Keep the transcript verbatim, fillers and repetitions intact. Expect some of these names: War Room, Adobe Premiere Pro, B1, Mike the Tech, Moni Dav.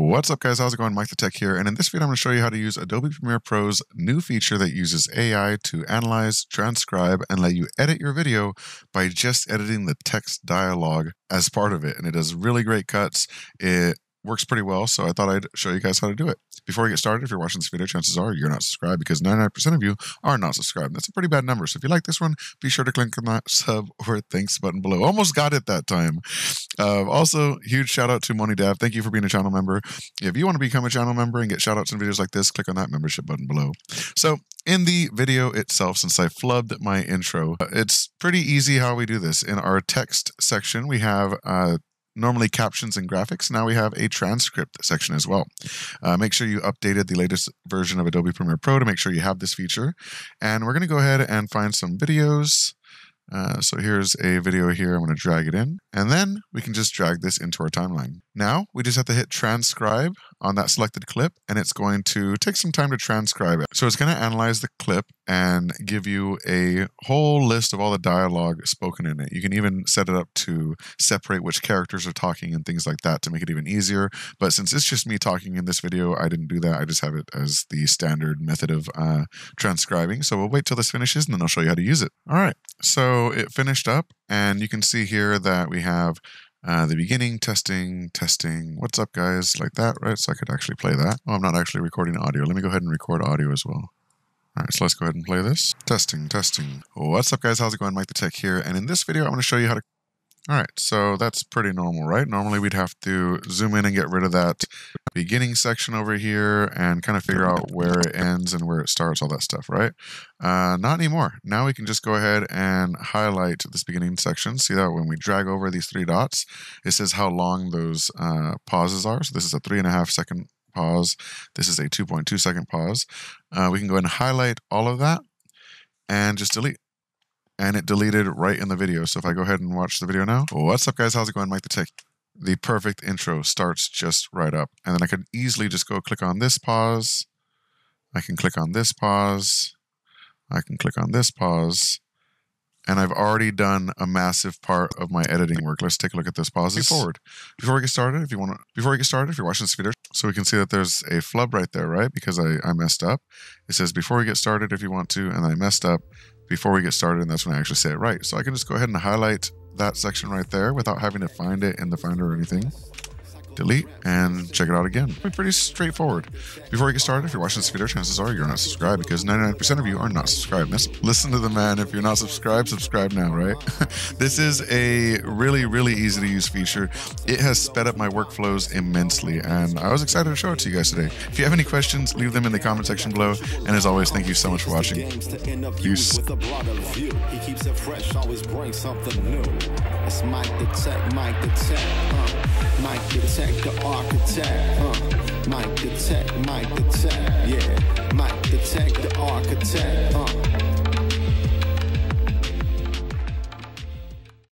What's up, guys? How's it going? Mike the Tech here, and in this video I'm going to show you how to use Adobe Premiere Pro's new feature that uses A I to analyze, transcribe, and let you edit your video by just editing the text dialogue as part of it. And it does really great cuts. It works pretty well, so I thought I'd show you guys how to do it. Before we get started, if you're watching this video, chances are you're not subscribed because ninety-nine percent of you are not subscribed. That's a pretty bad number. So if you like this one, be sure to click on that sub or thanks button below. Almost got it that time. Uh, also, huge shout out to Moni Dav. Thank you for being a channel member. If you want to become a channel member and get shout outs and videos like this, click on that membership button below. So in the video itself, since I flubbed my intro, it's pretty easy how we do this. In our text section, we have uh, normally captions and graphics. Now we have a transcript section as well. Uh, make sure you updated the latest version of Adobe Premiere Pro to make sure you have this feature. And we're going to go ahead and find some videos. Uh, so here's a video here. I'm going to drag it in. And then we can just drag this into our timeline. Now we just have to hit transcribe on that selected clip, and it's going to take some time to transcribe it. So it's going to analyze the clip and give you a whole list of all the dialogue spoken in it. You can even set it up to separate which characters are talking and things like that to make it even easier. But since it's just me talking in this video, I didn't do that. I just have it as the standard method of uh, transcribing. So we'll wait till this finishes and then I'll show you how to use it. All right. So it finished up, and you can see here that we have Uh, the beginning, testing, testing, what's up guys, like that, right? So I could actually play that. Oh, I'm not actually recording audio. Let me go ahead and record audio as well. All right, so let's go ahead and play this. Testing, testing. What's up guys, how's it going? Mike the Tech here. And in this video, I'm gonna show you how to... All right, so that's pretty normal, right? Normally we'd have to zoom in and get rid of that beginning section over here and kind of figure out where it ends and where it starts, all that stuff, right? Uh, not anymore. Now we can just go ahead and highlight this beginning section. See that when we drag over these three dots, it says how long those uh, pauses are. So this is a three and a half second pause. This is a two point two second pause. Uh, we can go ahead and highlight all of that and just delete. And it deleted right in the video. So if I go ahead and watch the video now, what's up guys, how's it going? Mike the Tech. The perfect intro starts just right up. And then I can easily just go click on this pause. I can click on this pause. I can click on this pause. And I've already done a massive part of my editing work. Let's take a look at those pauses. Forward. Before we get started, if you want to, before we get started, if you're watching this video, so we can see that there's a flub right there, right? Because I, I messed up. It says before we get started, if you want to, and I messed up before we get started, and that's when I actually say it right. So I can just go ahead and highlight that section right there without having to find it in the Finder or anything. Delete and check it out again. Pretty straightforward. Before we get started, if you're watching this video, chances are you're not subscribed because ninety-nine percent of you are not subscribed. Listen to the man. If you're not subscribed, subscribe now, right? This is a really, really easy to use feature. It has sped up my workflows immensely, and I was excited to show it to you guys today. If you have any questions, leave them in the comment section below. And as always, thank you so much for watching. Peace. He keeps it fresh, always brings something new. It's Mike the Tech, Mike the Tech, Mike the Tech. The architect, huh? Mike the Tech, Mike the Tech, yeah.